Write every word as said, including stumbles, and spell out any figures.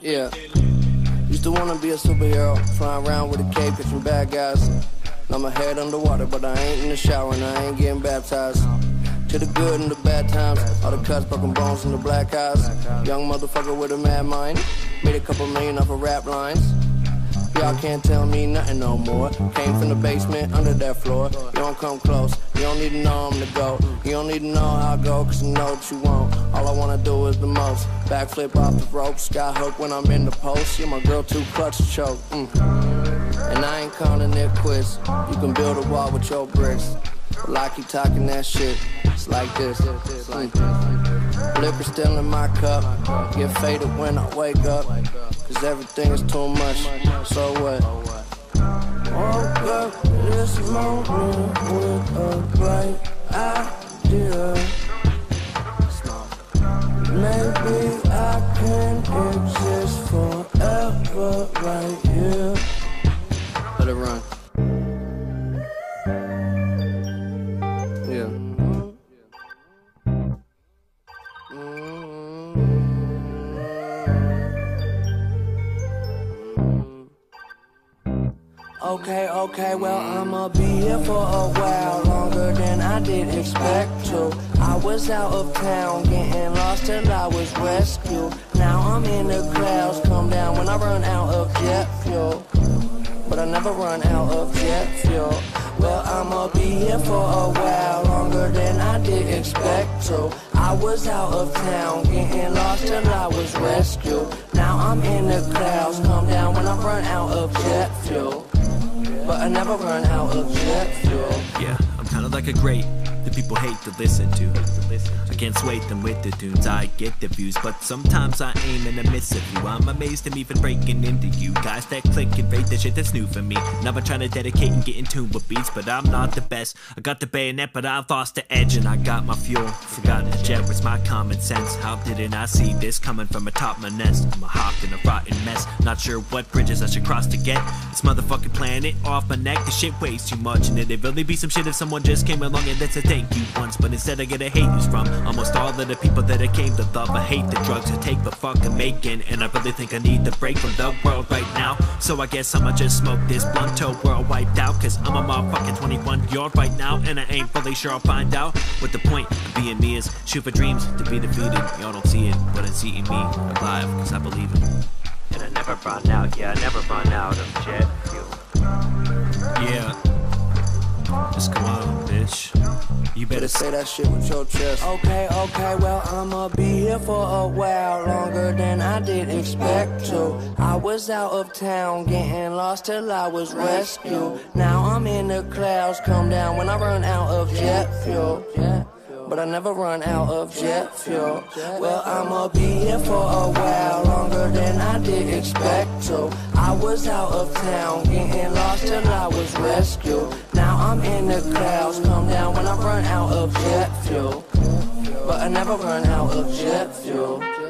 Yeah, used to wanna be a superhero, flying around with a cape, catching bad guys. Now my head underwater, but I ain't in the shower and I ain't getting baptized. To the good and the bad times, all the cuts, broken bones, and the black eyes. Young motherfucker with a mad mind, made a couple million off of rap lines. Y'all can't tell me nothing no more. Came from the basement, under that floor. You don't come close, you don't need to know I'm the GOAT. You don't need to know how I go, cause you know what you want. All I wanna do is the most. Backflip off the rope, skyhook when I'm in the post. Yeah, my girl too clutch to choke, mm. And I ain't counting their quits. You can build a wall with your bricks, but I keep talking that shit. It's like this, it's like this. Liquor still in my cup, get faded when I wake up, cause everything is too much, so what? Woke up this morning with a bright idea. Maybe I can exist forever right here. Let it run. Okay, okay, well, I'ma be here for a while, longer than I did expect to. I was out of town, getting lost till I was rescued. Now I'm in the clouds, come down when I run out of jet fuel. But I never run out of jet fuel. Well, I'ma be here for a while, longer than I did expect to. I was out of town, getting lost till I was rescued. Now I'm in the clouds, come down when I run out of jet fuel. But I never run out of jet fuel. Yeah, I'm kinda like a great that people hate to listen to. I can't sway them with the tunes, I get the views, but sometimes I aim and I miss a few. I'm amazed I'm even breaking into you guys that click and rate the shit that's new for me. Now I'm trying to dedicate and get in tune with beats, but I'm not the best. I got the bayonet, but I've lost the edge, and I got my fuel. Forgot the jet was my common sense. How didn't I see this coming from atop my nest? I'm a hopped in a rotten mess, not sure what bridges I should cross to get this motherfucking planet off my neck. This shit weighs too much, and it'd really be some shit if someone just came along and let's a thank you once, but instead I get a hate news from almost all of the people that I came to love. I hate the drugs I take, but fuck I'm making, and I really think I need the break from the world right now. So I guess I'ma just smoke this blunt till we're all wiped out, cause I'm a motherfucking twenty-one yard right now, and I ain't fully sure I'll find out what the point of being me is. Shoot for dreams to be defeated, y'all don't see it, but it's eating me alive, cause I believe it. And I never run out, yeah, I never run out of jet fuel. Yeah. Just come on, bitch. You better say that shit with your chest. Okay, okay, well, I'ma be here for a while, longer than I did expect to. I was out of town, getting lost till I was rescued. Now I'm in the clouds, come down when I run out of jet fuel. But I never run out of jet fuel. Well, I'ma be here for a while, longer than I did expect to. I was out of town, getting lost till I was rescued. Now I'm in the clouds, come down when I run out of jet fuel. But I never run out of jet fuel.